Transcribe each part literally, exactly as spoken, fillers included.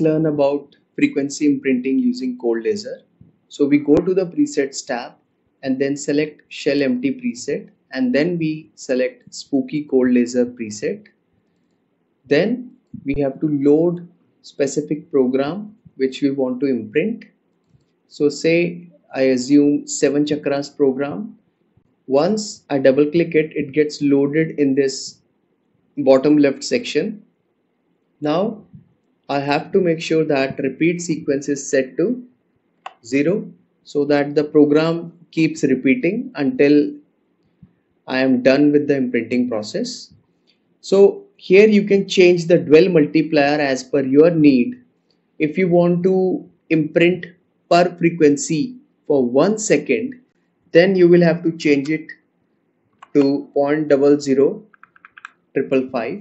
Learn about frequency imprinting using cold laser. So we go to the presets tab and then select shell empty preset, and then we select spooky cold laser preset. Then we have to load specific program which we want to imprint. So say I assume seven chakras program. Once I double click it, it gets loaded in this bottom left section. Now I have to make sure that repeat sequence is set to zero so that the program keeps repeating until I am done with the imprinting process. So here you can change the dwell multiplier as per your need. If you want to imprint per frequency for one second, then you will have to change it to zero point zero zero five five five.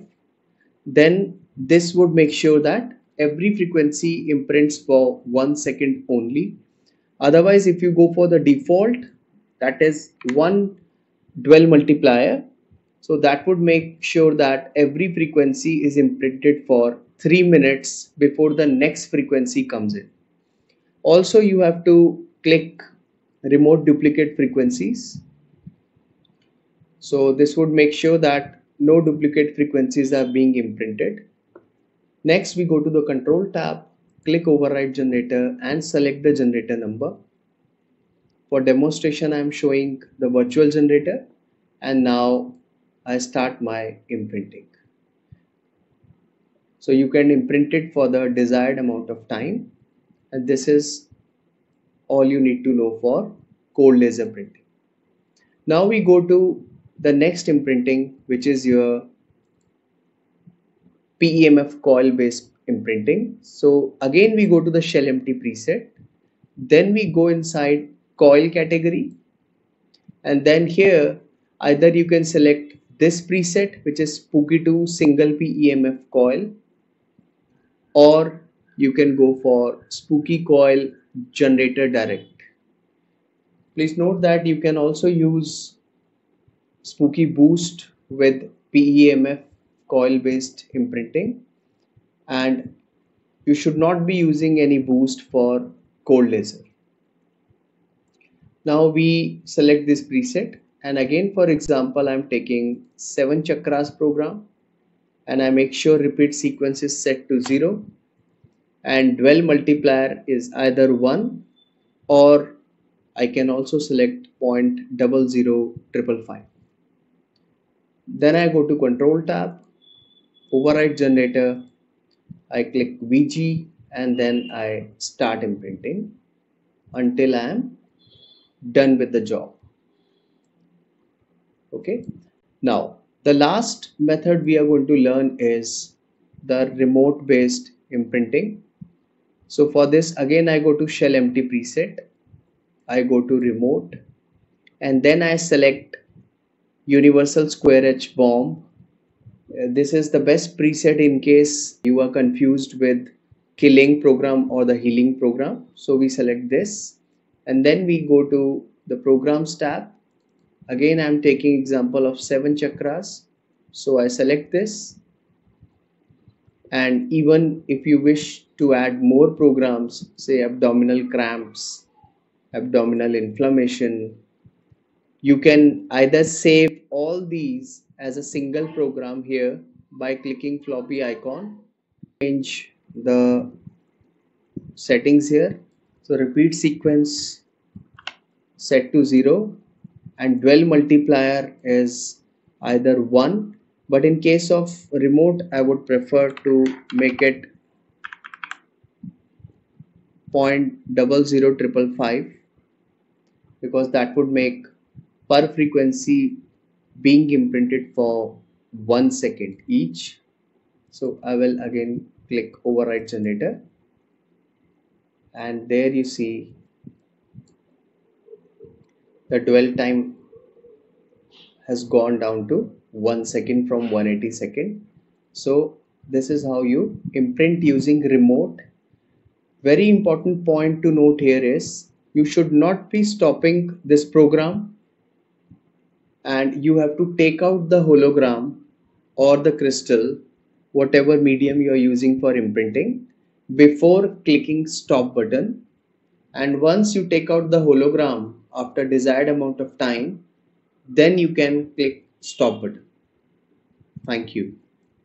Then this would make sure that every frequency imprints for one second only. Otherwise, if you go for the default, that is one dwell multiplier, so that would make sure that every frequency is imprinted for three minutes before the next frequency comes in. Also, you have to click remote duplicate frequencies. So this would make sure that no duplicate frequencies are being imprinted. Next, we go to the control tab, click override generator and select the generator number. For demonstration, I am showing the virtual generator, and now I start my imprinting. So you can imprint it for the desired amount of time, and this is all you need to know for cold laser printing. Now we go to the next imprinting, which is your P E M F coil based imprinting. So again we go to the shell empty preset, then we go inside coil category, and then here either you can select this preset, which is Spooky two single P E M F coil, or you can go for spooky coil generator direct. Please note that you can also use Spooky Boost with P E M F coil based imprinting, and you should not be using any boost for cold laser. Now we select this preset, and again, for example, I'm taking seven chakras program, and I make sure repeat sequence is set to zero and dwell multiplier is either one, or I can also select zero point zero zero five five five. Then I go to control tab, override generator, I click V G, and then I start imprinting until I am done with the job. Okay. Now the last method we are going to learn is the remote based imprinting. So for this, again I go to shell empty preset, I go to remote, and then I select universal square edge bomb. This is the best preset in case you are confused with killing program or the healing program. So we select this, and then we go to the programs tab. Again, I am taking example of seven chakras. So I select this, and even if you wish to add more programs, say abdominal cramps, abdominal inflammation, you can either save all these as a single program here by clicking floppy icon, change the settings here. So repeat sequence set to zero and dwell multiplier is either one, but in case of remote I would prefer to make it zero point zero zero five five five five, because that would make per frequency being imprinted for one second each. So I will again click override generator, and there you see the dwell time has gone down to one second from one hundred eighty seconds. So this is how you imprint using remote. Very important point to note here is you should not be stopping this program, and you have to take out the hologram or the crystal, whatever medium you are using for imprinting, before clicking stop button, and once you take out the hologram after desired amount of time, then you can click stop button. Thank you.